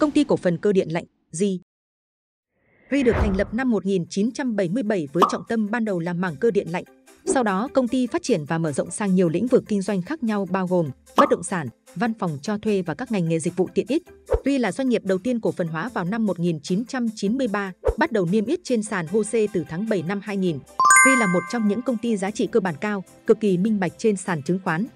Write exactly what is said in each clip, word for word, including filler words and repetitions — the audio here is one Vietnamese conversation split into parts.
Công ty cổ phần cơ điện lạnh Zee rờ e e được thành lập năm một nghìn chín trăm bảy mươi bảy với trọng tâm ban đầu là mảng cơ điện lạnh. Sau đó, công ty phát triển và mở rộng sang nhiều lĩnh vực kinh doanh khác nhau bao gồm bất động sản, văn phòng cho thuê và các ngành nghề dịch vụ tiện ích. Tuy là doanh nghiệp đầu tiên cổ phần hóa vào năm một nghìn chín trăm chín mươi ba, bắt đầu niêm yết trên sàn HOSE từ tháng bảy năm hai nghìn. Tuy là một trong những công ty giá trị cơ bản cao, cực kỳ minh bạch trên sàn chứng khoán.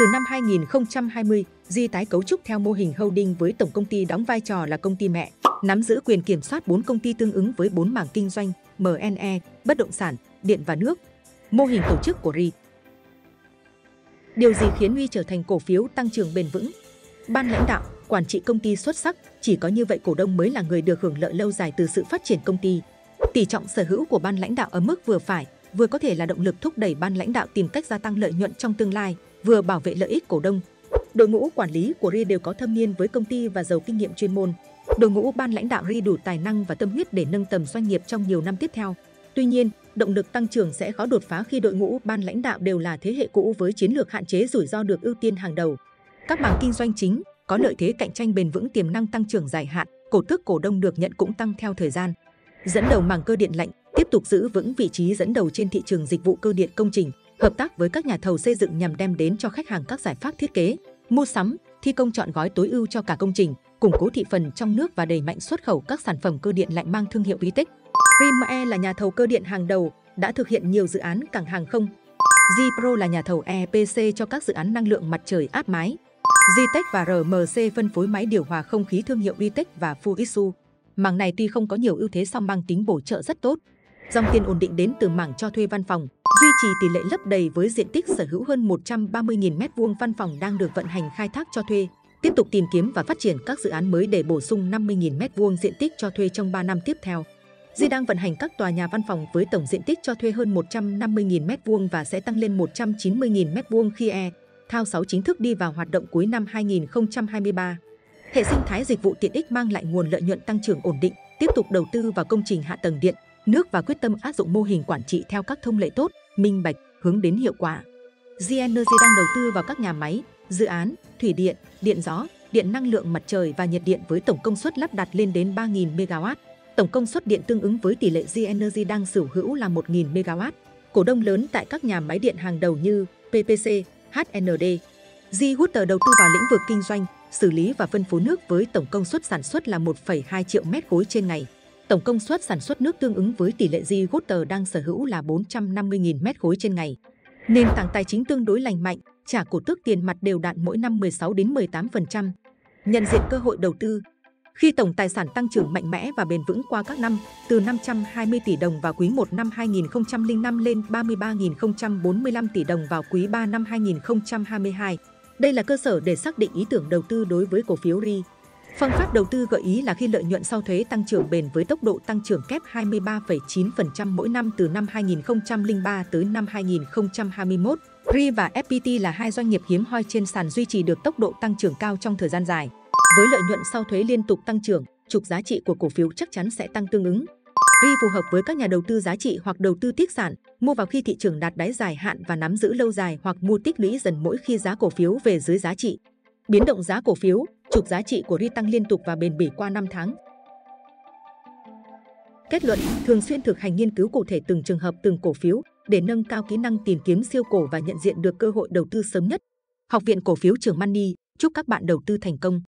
Từ năm hai nghìn không trăm hai mươi, Zee tái cấu trúc theo mô hình holding với tổng công ty đóng vai trò là công ty mẹ, nắm giữ quyền kiểm soát bốn công ty tương ứng với bốn mảng kinh doanh M and E, bất động sản, điện và nước. Mô hình tổ chức của rờ e e. Điều gì khiến rờ e e trở thành cổ phiếu tăng trưởng bền vững? Ban lãnh đạo, quản trị công ty xuất sắc, chỉ có như vậy cổ đông mới là người được hưởng lợi lâu dài từ sự phát triển công ty. Tỷ trọng sở hữu của ban lãnh đạo ở mức vừa phải, vừa có thể là động lực thúc đẩy ban lãnh đạo tìm cách gia tăng lợi nhuận trong tương lai, vừa bảo vệ lợi ích cổ đông. Đội ngũ quản lý của rờ e e đều có thâm niên với công ty và giàu kinh nghiệm chuyên môn. Đội ngũ ban lãnh đạo rờ e e đủ tài năng và tâm huyết để nâng tầm doanh nghiệp trong nhiều năm tiếp theo. Tuy nhiên, động lực tăng trưởng sẽ khó đột phá khi đội ngũ ban lãnh đạo đều là thế hệ cũ với chiến lược hạn chế rủi ro được ưu tiên hàng đầu. Các mảng kinh doanh chính có lợi thế cạnh tranh bền vững, tiềm năng tăng trưởng dài hạn, cổ tức cổ đông được nhận cũng tăng theo thời gian. Dẫn đầu mảng cơ điện lạnh, tiếp tục giữ vững vị trí dẫn đầu trên thị trường dịch vụ cơ điện công trình, hợp tác với các nhà thầu xây dựng nhằm đem đến cho khách hàng các giải pháp thiết kế, mua sắm, thi công chọn gói tối ưu cho cả công trình, củng cố thị phần trong nước và đẩy mạnh xuất khẩu các sản phẩm cơ điện lạnh mang thương hiệu Vitech. Vime là nhà thầu cơ điện hàng đầu, đã thực hiện nhiều dự án cảng hàng không. Jipro là nhà thầu e pê xê cho các dự án năng lượng mặt trời áp mái. Vitech và rờ em xê phân phối máy điều hòa không khí thương hiệu Vitech và FUISU. Mảng này tuy không có nhiều ưu thế song mang tính bổ trợ rất tốt. Dòng tiền ổn định đến từ mảng cho thuê văn phòng, duy trì tỷ lệ lấp đầy với diện tích sở hữu hơn một trăm ba mươi nghìn mét vuông văn phòng đang được vận hành khai thác cho thuê. Tiếp tục tìm kiếm và phát triển các dự án mới để bổ sung năm mươi nghìn mét vuông diện tích cho thuê trong ba năm tiếp theo. Zee đang vận hành các tòa nhà văn phòng với tổng diện tích cho thuê hơn một trăm năm mươi nghìn mét vuông và sẽ tăng lên một trăm chín mươi nghìn mét vuông khi E Thao sáu chính thức đi vào hoạt động cuối năm hai nghìn không trăm hai mươi ba. Hệ sinh thái dịch vụ tiện ích mang lại nguồn lợi nhuận tăng trưởng ổn định, tiếp tục đầu tư vào công trình hạ tầng điện, nước và quyết tâm áp dụng mô hình quản trị theo các thông lệ tốt, minh bạch, hướng đến hiệu quả. Zee Energy đang đầu tư vào các nhà máy, dự án, thủy điện, điện gió, điện năng lượng mặt trời và nhiệt điện với tổng công suất lắp đặt lên đến ba nghìn mê-ga-oát. Tổng công suất điện tương ứng với tỷ lệ Zee Energy đang sở hữu là một nghìn mê-ga-oát. Cổ đông lớn tại các nhà máy điện hàng đầu như pê pê xê, hát en đê. Zee Water đầu tư vào lĩnh vực kinh doanh, xử lý và phân phối nước với tổng công suất sản xuất là một phẩy hai triệu mét khối trên ngày. Tổng công suất sản xuất nước tương ứng với tỷ lệ Zee Water đang sở hữu là bốn trăm năm mươi nghìn mét khối trên ngày. Nền tảng tài chính tương đối lành mạnh, trả cổ tức tiền mặt đều đặn mỗi năm mười sáu đến mười tám phần trăm. Nhận diện cơ hội đầu tư. Khi tổng tài sản tăng trưởng mạnh mẽ và bền vững qua các năm, từ năm trăm hai mươi tỷ đồng vào quý một năm hai nghìn không trăm lẻ năm lên ba mươi ba nghìn không trăm bốn mươi lăm tỷ đồng vào quý ba năm hai nghìn không trăm hai mươi hai. Đây là cơ sở để xác định ý tưởng đầu tư đối với cổ phiếu rờ e e. Phương pháp đầu tư gợi ý là khi lợi nhuận sau thuế tăng trưởng bền với tốc độ tăng trưởng kép hai mươi ba phẩy chín phần trăm mỗi năm từ năm hai nghìn không trăm lẻ ba tới năm hai nghìn không trăm hai mươi mốt. rờ e e và ép pê tê là hai doanh nghiệp hiếm hoi trên sàn duy trì được tốc độ tăng trưởng cao trong thời gian dài. Với lợi nhuận sau thuế liên tục tăng trưởng, trục giá trị của cổ phiếu chắc chắn sẽ tăng tương ứng. rờ e e phù hợp với các nhà đầu tư giá trị hoặc đầu tư tích sản, mua vào khi thị trường đạt đáy dài hạn và nắm giữ lâu dài hoặc mua tích lũy dần mỗi khi giá cổ phiếu về dưới giá trị. Biến động giá cổ phiếu, trục giá trị của rờ e e tăng liên tục và bền bỉ qua năm tháng. Kết luận, thường xuyên thực hành nghiên cứu cụ thể từng trường hợp từng cổ phiếu để nâng cao kỹ năng tìm kiếm siêu cổ và nhận diện được cơ hội đầu tư sớm nhất. Học viện Cổ phiếu Trường Money chúc các bạn đầu tư thành công.